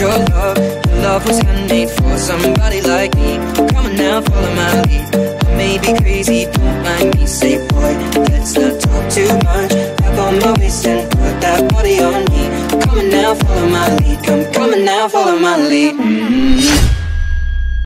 Your love was handmade for somebody like me. Come on now, follow my lead. I may be crazy, don't mind me. Say boy, let's not talk too much. Grab on my waist and put that body on me. Come on now, follow my lead. Come on now, follow my lead.